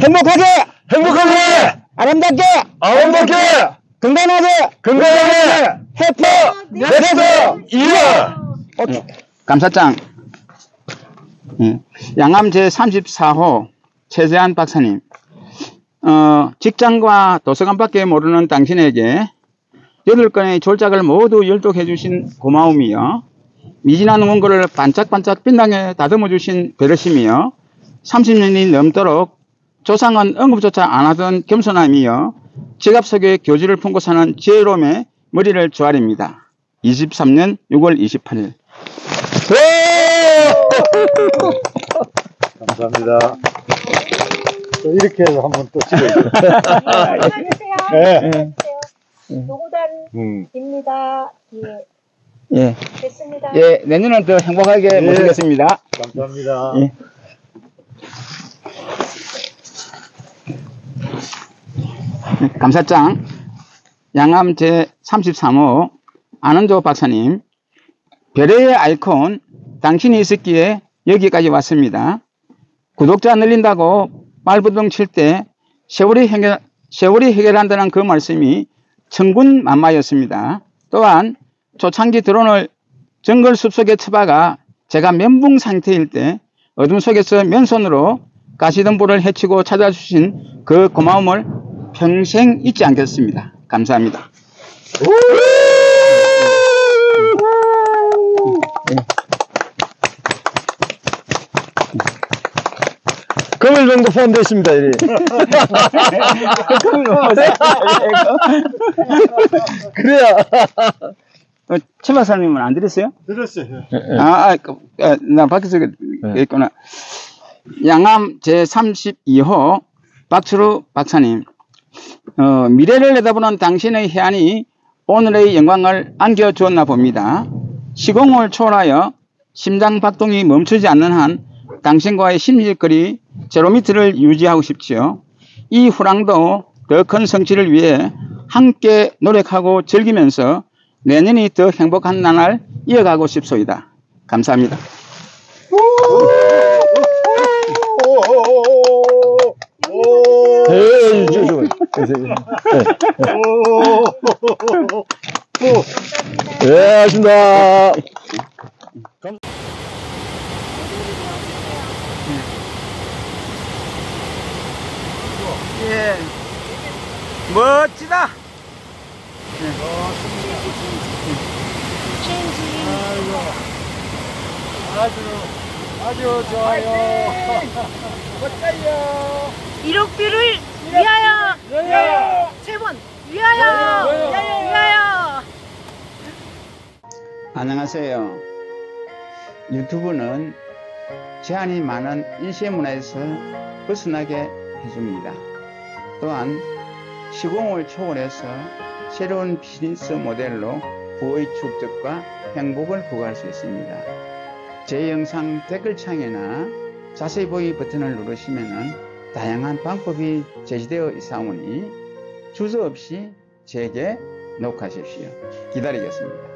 행복하게! 행복하게! 아름답게! 아름답게! 건강하게! 건강하게! 해피! 넥스트 이어! 감사장 양암 제34호 최재한 박사님, 직장과 도서관밖에 모르는 당신에게 8건의 졸작을 모두 열독해 주신 고마움이요, 미진한 원고를 반짝반짝 빛나게 다듬어 주신 배려심이요, 30년이 넘도록 조상은 언급조차 안 하던 겸손함이요, 지갑 속에 교지를 품고 사는 지혜로움에 머리를 조아립니다. 23년 6월 28일. 감사합니다. 또 이렇게 해서 한번 또 찍어주세요. 안녕하세요. 노고단입니다. 예. 됐습니다. 예, 내년은 더 행복하게 모시겠습니다. 감사합니다. 예. 감사장 양암 제33호 안은조 박사님, 별의 아이콘 당신이 있었기에 여기까지 왔습니다. 구독자 늘린다고 말부둥 칠 때 세월이 해결한다는 그 말씀이 천군만마였습니다. 또한 초창기 드론을 정글 숲속에 처박아 제가 멘붕 상태일 때 어둠 속에서 맨손으로 가시덤불을 헤치고 찾아주신 그 고마움을 평생 잊지 않겠습니다. 감사합니다. 금을 정도 포함되어 있습니다. 그래야. 최 박사님은 안 들었어요? 들었어요. 나 밖에서 있구나. 양암 제32호 박수로 박사님, 미래를 내다보는 당신의 해안이 오늘의 영광을 안겨주었나 봅니다. 시공을 초월하여 심장박동이 멈추지 않는 한 당신과의 심리거리 제로미터를 유지하고 싶지요. 이 후랑도 더 큰 성취를 위해 함께 노력하고 즐기면서 내년이 더 행복한 나날 이어가고 싶소이다. 감사합니다. 감사합니다. 예, 멋지다. 아주 좋아요. 멋져요. 1억뷰를 위하여, 위하여, 세번 위하여, 위하여, 위하여. 안녕하세요. 유튜브는 제한이 많은 일시의 문화에서 벗어나게 해줍니다. 또한 시공을 초월해서 새로운 비즈니스 모델로 부의 축적과 행복을 구할 수 있습니다. 제 영상 댓글창이나 자세히 보기 버튼을 누르시면 다양한 방법이 제시되어 있사오니 주저없이 제게 녹화하십시오. 기다리겠습니다.